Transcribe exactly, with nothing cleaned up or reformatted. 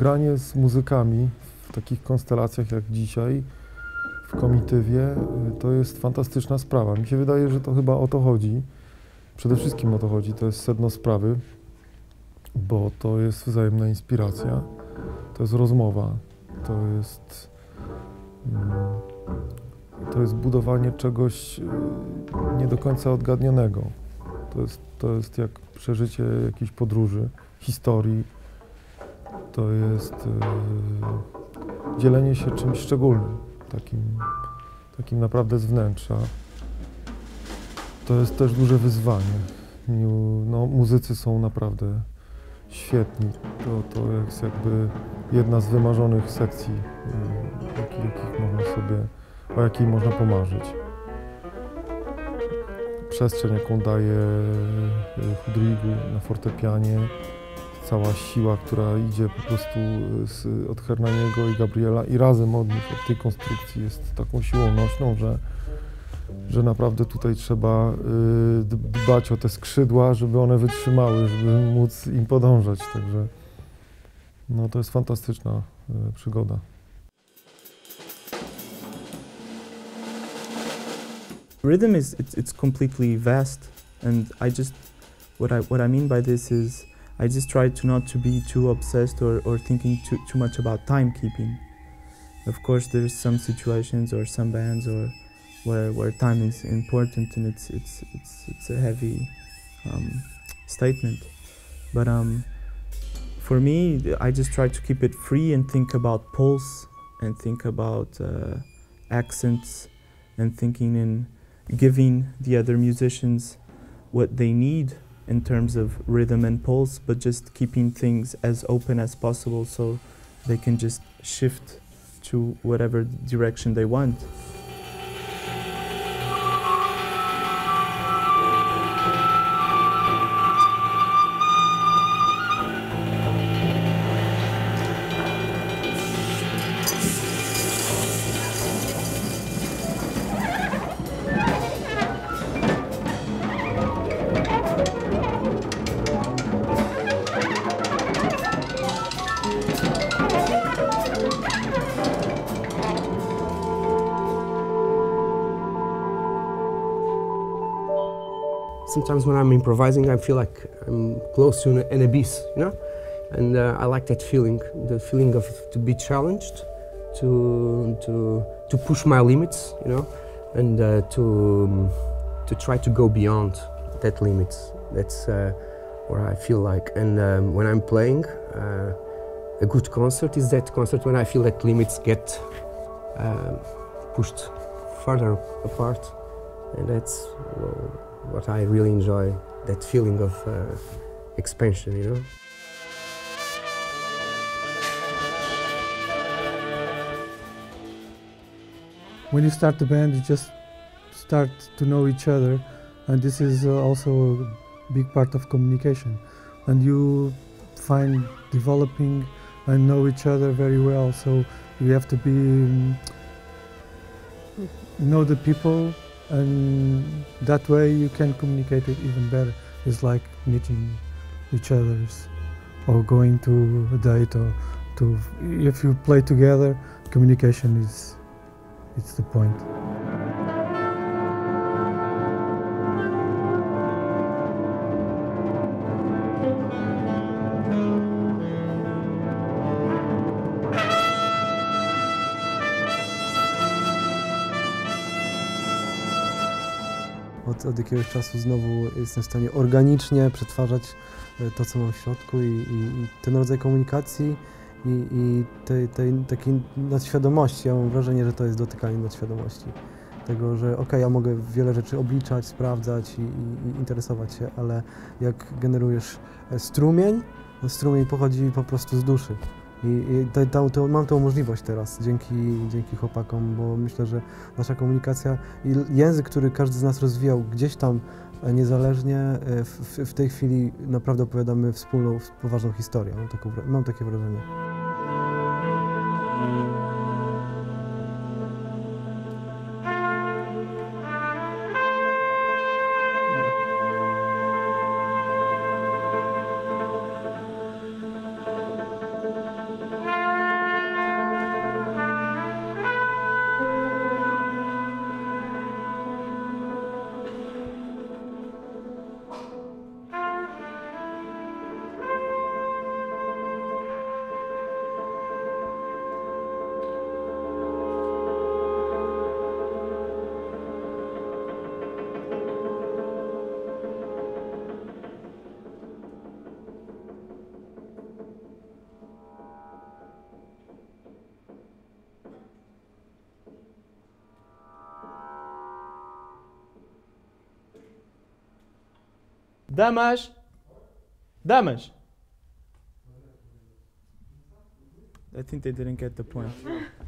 granie z muzykami w takich konstelacjach jak dzisiaj, w komitywie, to jest fantastyczna sprawa. Mi się wydaje, że to chyba o to chodzi. Przede wszystkim o to chodzi, to jest sedno sprawy, bo to jest wzajemna inspiracja, to jest rozmowa, to jest, to jest budowanie czegoś nie do końca odgadnionego. To jest, to jest jak przeżycie jakiejś podróży, historii, to jest yy, dzielenie się czymś szczególnym, takim, takim naprawdę z wnętrza. To jest też duże wyzwanie. No, muzycy są naprawdę świetni. To, to jest jakby jedna z wymarzonych sekcji, jakich, jakich można sobie, o jakiej można pomarzyć. Przestrzeń, jaką daje Rodrigo na fortepianie, cała siła, która idzie po prostu z, od Hernaniego i Gabriela i razem od nich, od tej konstrukcji jest taką siłą nośną, że że naprawdę tutaj trzeba dbać o te skrzydła, żeby one wytrzymały, żeby móc im podążać. Także no, to jest fantastyczna przygoda. Rhythm is it's, it's completely vast, and I just what I what I mean by this is I just try to not to be too obsessed or or thinking too too much about timekeeping. Of course, there's some situations or some bands or Where, where time is important and it's it's it's it's a heavy um, statement, but um, for me, I just try to keep it free and think about pulse and think about uh, accents and thinking and giving the other musicians what they need in terms of rhythm and pulse, but just keeping things as open as possible so they can just shift to whatever direction they want. Sometimes when I'm improvising, I feel like I'm close to an abyss, you know? And uh, I like that feeling, the feeling of to be challenged, to, to, to push my limits, you know? And uh, to, to try to go beyond that limits. That's uh, where I feel like. And um, when I'm playing, uh, a good concert is that concert when I feel that limits get uh, pushed further apart. And that's, well, what I really enjoy, that feeling of uh, expansion, you know? When you start the band, you just start to know each other, and this is uh, also a big part of communication. And you find developing and know each other very well, so you have to be, um, know the people, and that way you can communicate it even better. It's like meeting each others or going to a date or to... If you play together, communication is it's the point. Od jakiegoś czasu znowu jestem w stanie organicznie przetwarzać to, co mam w środku i, i, i ten rodzaj komunikacji i, i tej, tej takiej nadświadomości. Ja mam wrażenie, że to jest dotykanie nadświadomości. Tego, że okej, okay, ja mogę wiele rzeczy obliczać, sprawdzać i, i interesować się, ale jak generujesz strumień, to strumień pochodzi po prostu z duszy. I, i to, to, to mam tą możliwość teraz, dzięki, dzięki chłopakom, bo myślę, że nasza komunikacja i język, który każdy z nas rozwijał gdzieś tam niezależnie, w, w tej chwili naprawdę opowiadamy wspólną, poważną historię. Mam takie, mam takie wrażenie. Damasz. Damasz. I think they didn't get the point.